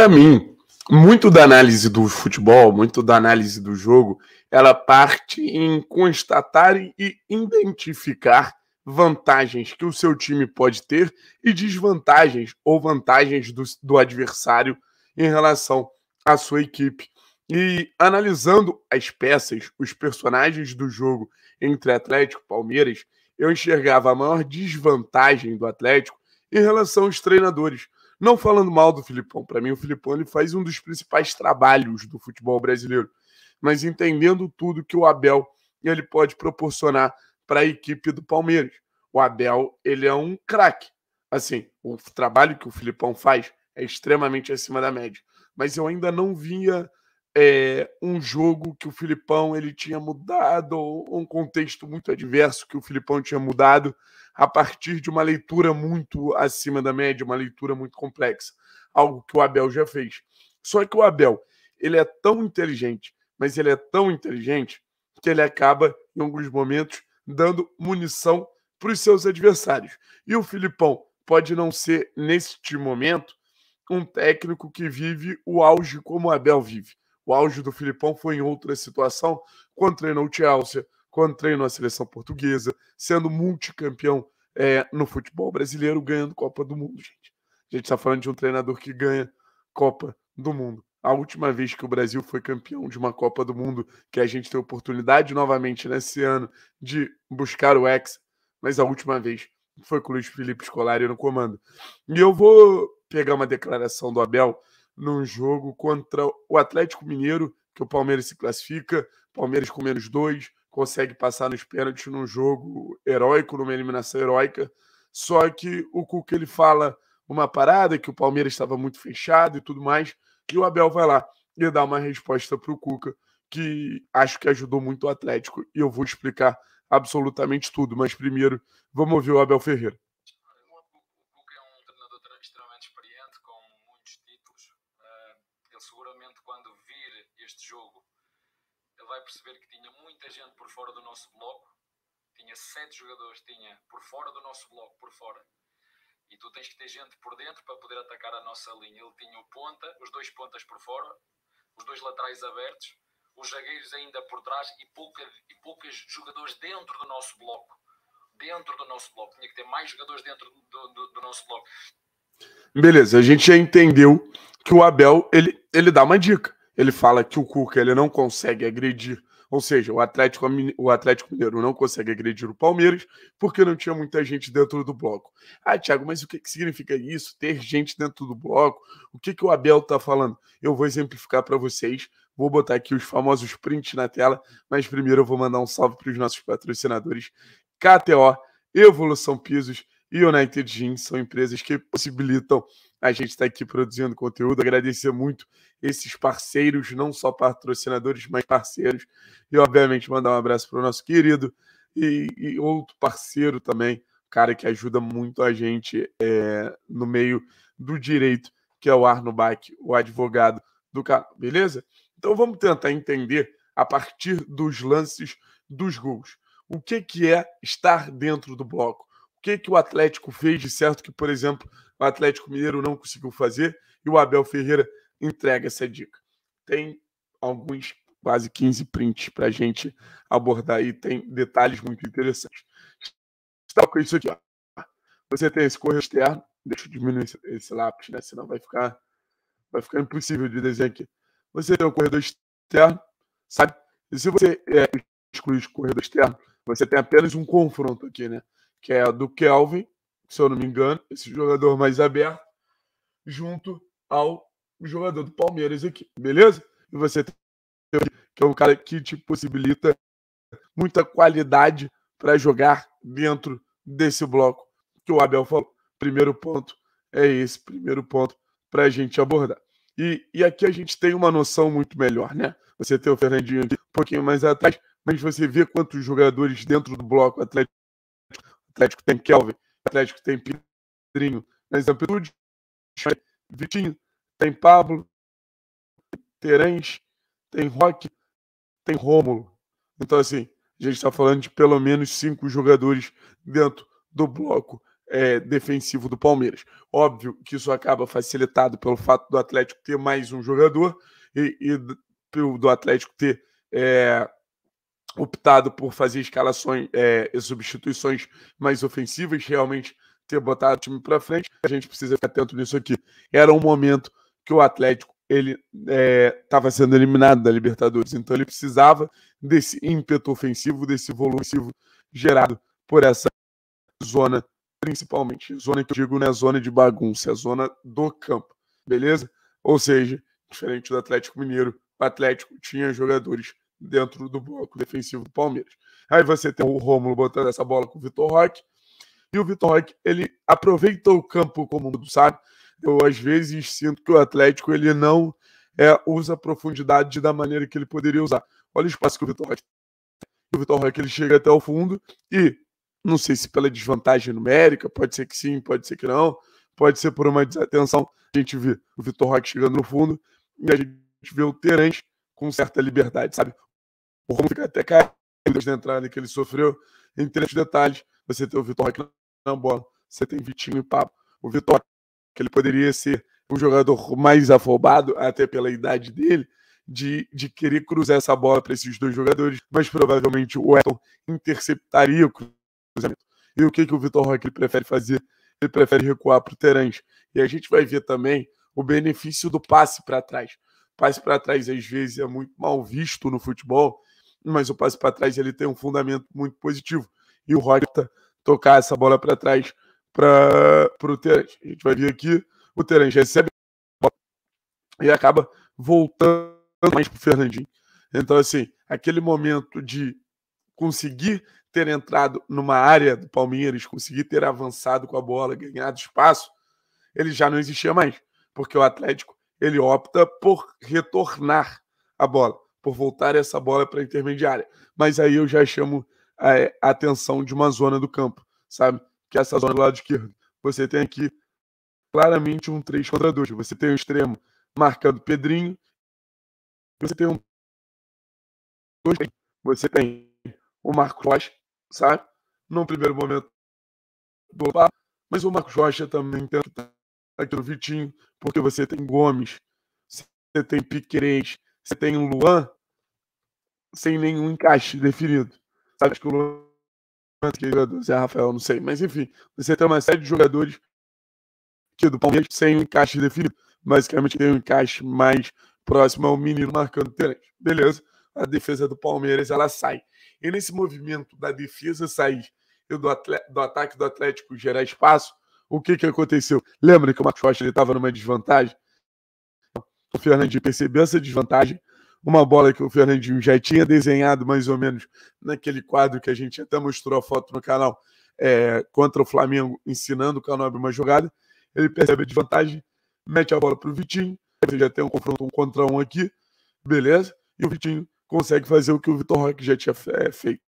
para mim, muito da análise do futebol, muito da análise do jogo, ela parte em constatar e identificar vantagens que o seu time pode ter e desvantagens ou vantagens do adversário em relação à sua equipe. E analisando as peças, os personagens do jogo entre Atlético e Palmeiras, eu enxergava a maior desvantagem do Atlético em relação aos treinadores. Não falando mal do Filipão, para mim o Filipão ele faz um dos principais trabalhos do futebol brasileiro, mas entendendo tudo que o Abel ele pode proporcionar para a equipe do Palmeiras. O Abel ele é um craque. Assim, o trabalho que o Filipão faz é extremamente acima da média, mas eu ainda não via... um jogo que o Filipão ele tinha mudado, ou um contexto muito adverso que o Filipão tinha mudado a partir de uma leitura muito acima da média, uma leitura muito complexa, algo que o Abel já fez. Só que o Abel, ele é tão inteligente, mas ele é tão inteligente que ele acaba, em alguns momentos, dando munição para os seus adversários. E o Filipão pode não ser, neste momento, um técnico que vive o auge como o Abel vive. O auge do Filipão foi em outra situação, quando treinou o Chelsea, quando treinou a seleção portuguesa, sendo multicampeão no futebol brasileiro, ganhando Copa do Mundo, gente. A gente está falando de um treinador que ganha Copa do Mundo. A última vez que o Brasil foi campeão de uma Copa do Mundo, que a gente tem oportunidade novamente nesse ano de buscar o Hexa, mas a última vez foi com o Luiz Felipe Escolari no comando. E eu vou pegar uma declaração do Abel num jogo contra o Atlético Mineiro, que o Palmeiras se classifica, Palmeiras com -2, consegue passar nos pênaltis num jogo heróico, numa eliminação heróica, só que o Cuca ele fala uma parada que o Palmeiras estava muito fechado e tudo mais, e o Abel vai lá e dá uma resposta para o Cuca, que acho que ajudou muito o Atlético, e eu vou explicar absolutamente tudo, mas primeiro vamos ouvir o Abel Ferreira. Vai perceber que tinha muita gente por fora do nosso bloco, tinha 7 jogadores, tinha por fora do nosso bloco, por fora, e tu tens que ter gente por dentro para poder atacar a nossa linha. Ele tinha o ponta, os 2 pontas por fora, os 2 laterais abertos, os zagueiros ainda por trás e poucos jogadores dentro do nosso bloco, tinha que ter mais jogadores dentro do nosso bloco. Beleza, a gente já entendeu que o Abel, ele dá uma dica. Ele fala que o Cuca ele não consegue agredir, ou seja, o Atlético Mineiro não consegue agredir o Palmeiras porque não tinha muita gente dentro do bloco. Ah, Thiago, mas o que significa isso? Ter gente dentro do bloco? O que o Abel está falando? Eu vou exemplificar para vocês, vou botar aqui os famosos prints na tela, mas primeiro eu vou mandar um salve para os nossos patrocinadores. KTO, Evolução Pisos e United Gym são empresas que possibilitam a gente está aqui produzindo conteúdo. Agradecer muito esses parceiros, não só patrocinadores, mas parceiros. E, obviamente, mandar um abraço para o nosso querido e outro parceiro também, cara que ajuda muito a gente no meio do direito, que é o Arno Bike, o advogado do canal, beleza? Então, vamos tentar entender, a partir dos lances dos gols, o que é estar dentro do bloco. O que o Atlético fez de certo que, por exemplo, o Atlético Mineiro não conseguiu fazer e o Abel Ferreira entrega essa dica. Tem alguns quase 15 prints para a gente abordar e tem detalhes muito interessantes. Está com isso aqui, ó. Você tem esse corredor externo, deixa eu diminuir esse lápis, né? Senão vai ficar impossível de desenhar aqui. Você tem o corredor externo, sabe? E se você excluir o corredor externo, você tem apenas um confronto aqui, né? Que é a do Kelvin, se eu não me engano, esse jogador mais aberto, junto ao jogador do Palmeiras aqui, beleza? E você tem que é um cara que te possibilita muita qualidade para jogar dentro desse bloco que o Abel falou. Primeiro ponto é esse, primeiro ponto para a gente abordar. E aqui a gente tem uma noção muito melhor, né? Você tem o Fernandinho aqui um pouquinho mais atrás, mas você vê quantos jogadores dentro do bloco Atlético. Atlético tem Kelvin, Atlético tem Pedrinho nas amplitudes, Vitinho, tem Pablo, tem Terence, tem Roque, tem Rômulo. Então, assim, a gente está falando de pelo menos 5 jogadores dentro do bloco defensivo do Palmeiras. Óbvio que isso acaba facilitado pelo fato do Atlético ter mais um jogador e do Atlético ter optado por fazer escalações e substituições mais ofensivas, realmente ter botado o time para frente. A gente precisa ficar atento nisso aqui. Era um momento que o Atlético estava sendo eliminado da Libertadores, então ele precisava desse ímpeto ofensivo, desse volume ofensivo gerado por essa zona, principalmente. Zona que eu digo não é zona de bagunça, é a zona do campo, beleza? Ou seja, diferente do Atlético Mineiro, o Atlético tinha jogadores dentro do bloco defensivo do Palmeiras. Aí você tem o Rômulo botando essa bola com o Vitor Roque, e o Vitor Roque, ele aproveita o campo como um, sabe? Eu, às vezes, sinto que o Atlético ele não usa a profundidade da maneira que ele poderia usar. Olha o espaço que o Vitor Roque tem. O Vitor Roque, ele chega até o fundo e, não sei se pela desvantagem numérica, pode ser que sim, pode ser que não, pode ser por uma desatenção. A gente vê o Vitor Roque chegando no fundo e a gente vê o Terence com certa liberdade, sabe? O Romulo fica até caído da entrada que ele sofreu. Entre os detalhes, você tem o Vitor Roque na bola, você tem Vitinho e Papo. O Vitor Roque, que ele poderia ser um jogador mais afobado, até pela idade dele, de querer cruzar essa bola para esses dois jogadores, mas provavelmente o Everton interceptaria o cruzamento. E o que o Vitor Roque ele prefere fazer? Ele prefere recuar para o Terence. E a gente vai ver também o benefício do passe para trás. O passe para trás, às vezes, é muito mal visto no futebol, mas o passe para trás ele tem um fundamento muito positivo. E o Roque tocar essa bola para trás para o Terence. A gente vai ver aqui, o Terence recebe e acaba voltando mais para o Fernandinho. Então, assim, aquele momento de conseguir ter entrado numa área do Palmeiras, conseguir ter avançado com a bola, ganhado espaço, ele já não existia mais, porque o Atlético ele opta por retornar a bola, por voltar essa bola para a intermediária. Mas aí eu já chamo a atenção de uma zona do campo, sabe? Que é essa zona do lado esquerdo. Você tem aqui claramente um 3 contra 2. Você tem um extremo marcando Pedrinho. Você tem um... Você tem o Marcos Rocha, sabe? Num primeiro momento do papo. Mas o Marcos Rocha também tenta aqui no Vitinho, porque você tem Gomes, você tem Piquerez, você tem o Luan sem nenhum encaixe definido. Sabe que o Luan... Zé Rafael, não sei, mas enfim, você tem uma série de jogadores que do Palmeiras sem um encaixe definido, basicamente tem um encaixe mais próximo ao menino marcando Terence, beleza? A defesa do Palmeiras, ela sai, e nesse movimento da defesa sair e do ataque do Atlético gerar espaço, o que aconteceu? Lembra que o Marcos Rocha estava numa desvantagem? O Fernandinho percebeu essa desvantagem. Uma bola que o Fernandinho já tinha desenhado mais ou menos naquele quadro que a gente até mostrou a foto no canal contra o Flamengo, ensinando o Canobi uma jogada. Ele percebe a desvantagem, mete a bola para o Vitinho. Você já tem um confronto 1 contra 1 aqui, beleza? E o Vitinho consegue fazer o que o Vitor Roque já tinha feito.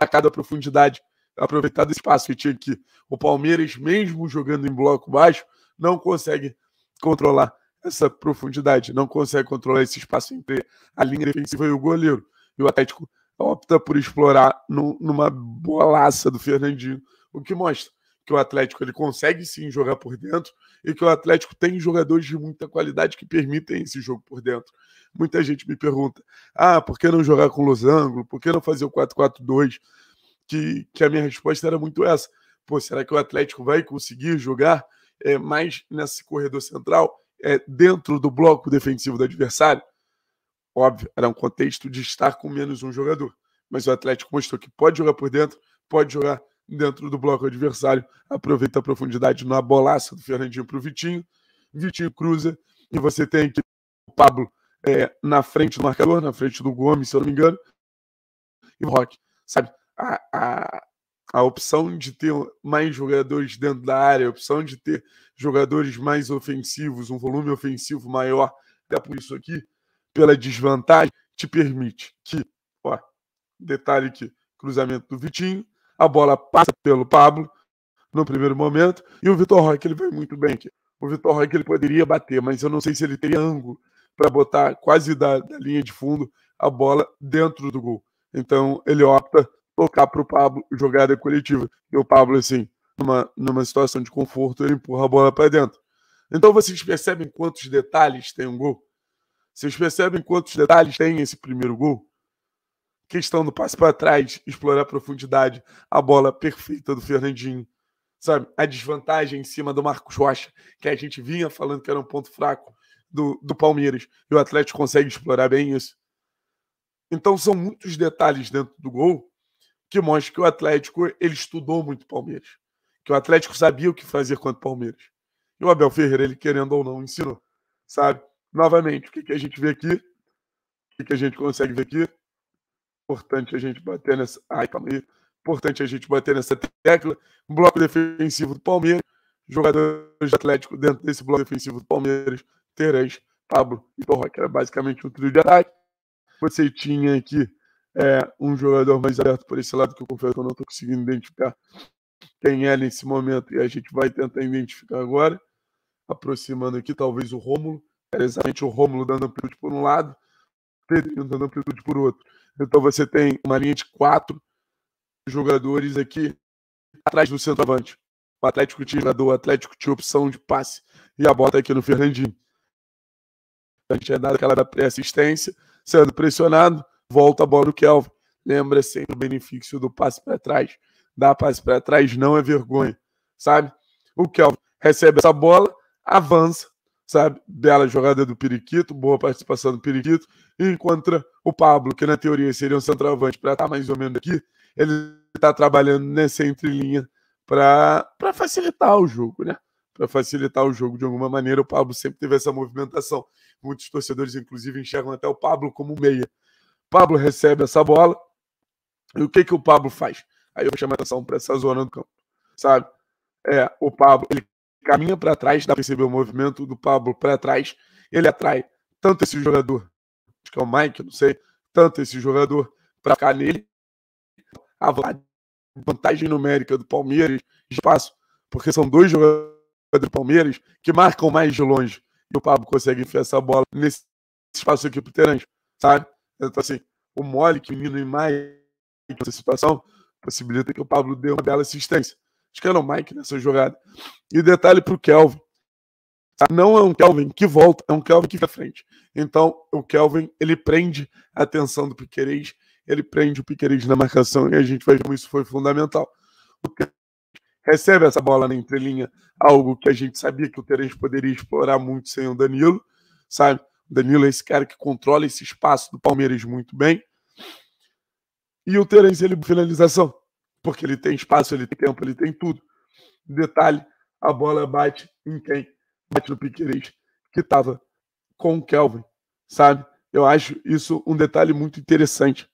A cada profundidade, aproveitar do espaço que tinha aqui. O Palmeiras, mesmo jogando em bloco baixo, não consegue controlar essa profundidade, não consegue controlar esse espaço entre a linha defensiva e o goleiro. E o Atlético opta por explorar numa bolaça do Fernandinho, o que mostra que o Atlético ele consegue sim jogar por dentro e que o Atlético tem jogadores de muita qualidade que permitem esse jogo por dentro. Muita gente me pergunta, por que não jogar com o losango? Por que não fazer o 4-4-2? Que a minha resposta era muito essa. Será que o Atlético vai conseguir jogar mais nesse corredor central? Dentro do bloco defensivo do adversário? Óbvio, era um contexto de estar com menos um jogador, mas o Atlético mostrou que pode jogar por dentro, pode jogar dentro do bloco adversário, aproveita a profundidade na bolaça do Fernandinho para o Vitinho. Vitinho cruza e você tem aqui o Pablo na frente do marcador, na frente do Gomes, se eu não me engano, e o Roque, sabe? A opção de ter mais jogadores dentro da área, a opção de ter jogadores mais ofensivos, um volume ofensivo maior, até por isso aqui, pela desvantagem, te permite que, detalhe aqui, cruzamento do Vitinho, a bola passa pelo Pablo no primeiro momento, e o Vitor Roque, ele vai muito bem aqui. O Vitor Roque, ele poderia bater, mas eu não sei se ele teria ângulo para botar quase da linha de fundo a bola dentro do gol. Então, ele opta tocar para o Pablo, jogada coletiva. E o Pablo, assim, numa situação de conforto, ele empurra a bola para dentro. Então vocês percebem quantos detalhes tem um gol? Vocês percebem quantos detalhes tem esse primeiro gol? Questão do passe para trás, explorar a profundidade, a bola perfeita do Fernandinho, sabe? A desvantagem em cima do Marcos Rocha, que a gente vinha falando que era um ponto fraco do Palmeiras, e o Atlético consegue explorar bem isso. Então são muitos detalhes dentro do gol que mostram que o Atlético ele estudou muito o Palmeiras, que o Atlético sabia o que fazer contra o Palmeiras. E o Abel Ferreira, ele querendo ou não, ensinou, sabe? Novamente, o que a gente vê aqui, o que a gente consegue ver aqui, importante a gente bater nessa... Ai, calma aí. Importante a gente bater nessa tecla. Bloco defensivo do Palmeiras. Jogadores do Atlético dentro desse bloco defensivo do Palmeiras. Terãs, Pablo e Torroque. Era basicamente um trio de ataque. Você tinha aqui um jogador mais aberto por esse lado, que eu confesso que eu não estou conseguindo identificar quem é nesse momento. E a gente vai tentar identificar agora. Aproximando aqui, talvez o Rômulo. Era exatamente o Rômulo dando amplitude por um lado, o Pedrinho dando amplitude por outro. Então você tem uma linha de 4 jogadores aqui atrás do centroavante. O Atlético tinha jogador, o Atlético tinha opção de passe. E a bola tá aqui no Fernandinho. A gente é dado aquela pré-assistência, sendo pressionado, volta a bola do Kelvin. Lembra sempre o benefício do passe para trás. Dar passe para trás não é vergonha, sabe? O Kelvin recebe essa bola, avança, sabe? Bela jogada do Periquito, boa participação do Periquito, e encontra o Pablo, que na teoria seria um centroavante para estar mais ou menos aqui. Ele está trabalhando nessa entrelinha para facilitar o jogo, né? Para facilitar o jogo de alguma maneira. O Pablo sempre teve essa movimentação. Muitos torcedores, inclusive, enxergam até o Pablo como meia. O Pablo recebe essa bola, e o que o Pablo faz? Aí eu vou chamar a atenção para essa zona do campo, sabe? O Pablo, ele caminha para trás, dá para perceber o movimento do Pablo para trás, ele atrai tanto esse jogador, acho que é o Mike, não sei, tanto esse jogador para cá nele, a vantagem numérica do Palmeiras, espaço, porque são 2 jogadores do Palmeiras que marcam mais de longe, e o Pablo consegue enfiar essa bola nesse espaço aqui pro Terãs, sabe? Então assim, o mole que o menino e mais nessa situação possibilita que o Pablo dê uma bela assistência. Acho que era o Mike nessa jogada. E detalhe para o Kelvin. Não é um Kelvin que volta, é um Kelvin que fica à frente. Então, o Kelvin, ele prende a atenção do Piquerez, ele prende o Piquerez na marcação, e a gente vai ver como isso foi fundamental. O Piquerez recebe essa bola na entrelinha, algo que a gente sabia que o Terãs poderia explorar muito sem o Danilo, sabe? O Danilo é esse cara que controla esse espaço do Palmeiras muito bem. E o Terãs, ele finalização, porque ele tem espaço, ele tem tempo, ele tem tudo. Detalhe, a bola bate em quem? Bate no Piquerez, que estava com o Kelvin, sabe? Eu acho isso um detalhe muito interessante.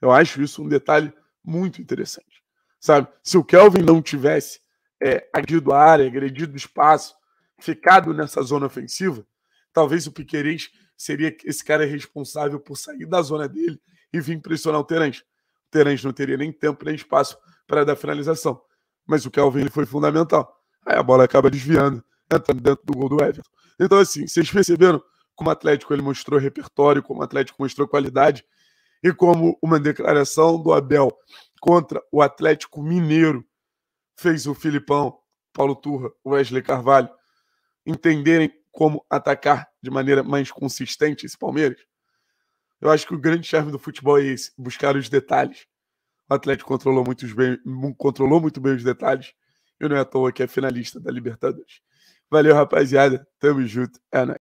Eu acho isso um detalhe muito interessante, sabe? Se o Kelvin não tivesse agredido a área, agredido o espaço, ficado nessa zona ofensiva, talvez o Piquerez seria esse cara responsável por sair da zona dele e vir pressionar o Terãs. O Terãs não teria nem tempo, nem espaço para dar finalização. Mas o Kelvin ele foi fundamental. Aí a bola acaba desviando, entrando dentro do gol do Everton. Então, assim, vocês perceberam como o Atlético ele mostrou repertório, como o Atlético mostrou qualidade, e como uma declaração do Abel contra o Atlético Mineiro fez o Filipão, Paulo Turra, Wesley Carvalho entenderem como atacar de maneira mais consistente esse Palmeiras. Eu acho que o grande charme do futebol é esse, buscar os detalhes. O Atlético controlou muito bem os detalhes. E não é à toa que é finalista da Libertadores. Valeu, rapaziada. Tamo junto. É nóis.